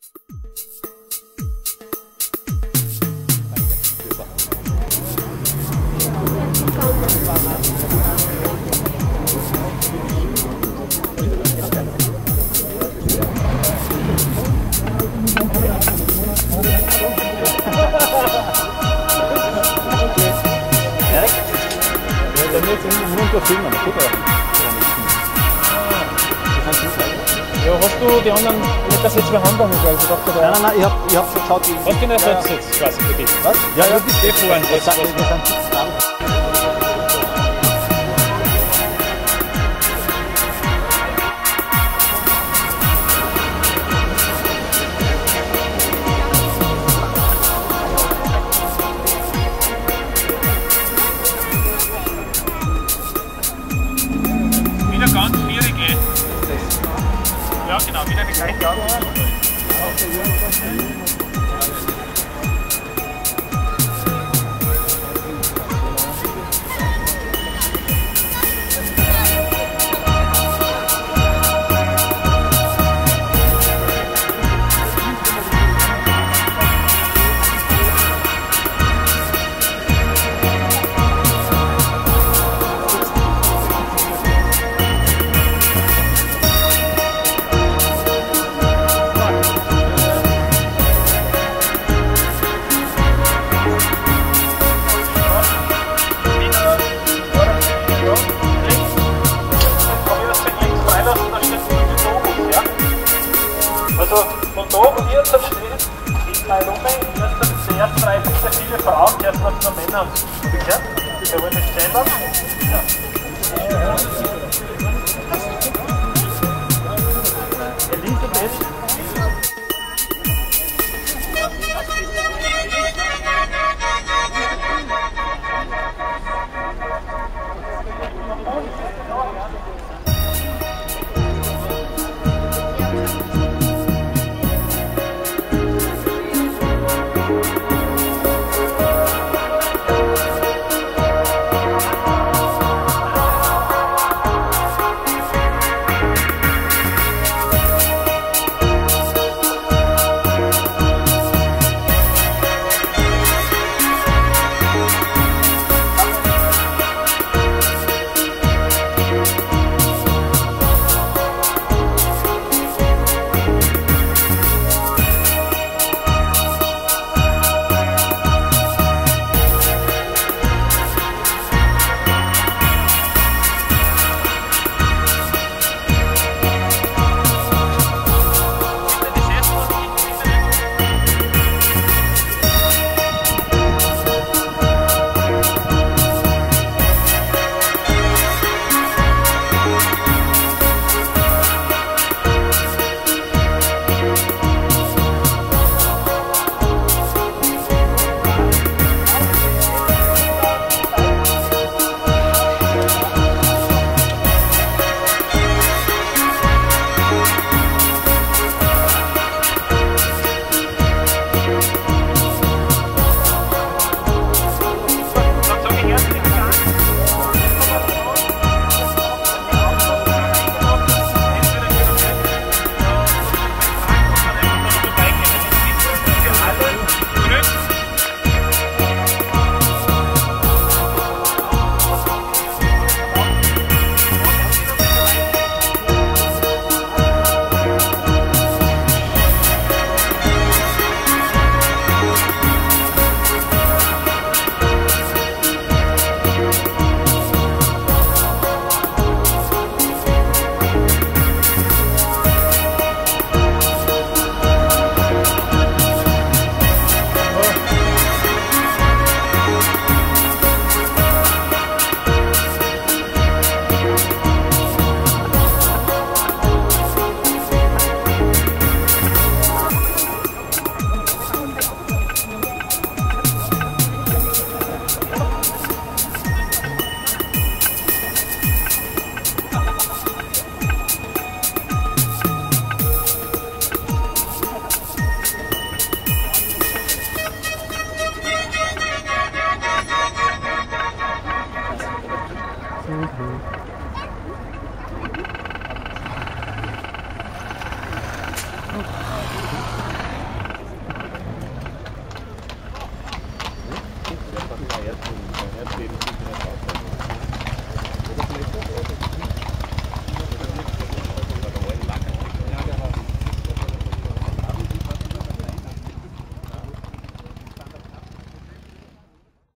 Ich hast du die anderen Lettersitz behandelt? Nein, ich hab schon geschaut. Was für ein Lettersitz quasi für dich? Was? Ja, ja, das ist eh vorhin. Das ist ein Sitz. Ja, genau, wieder eine gleiche Arbeit. Okay.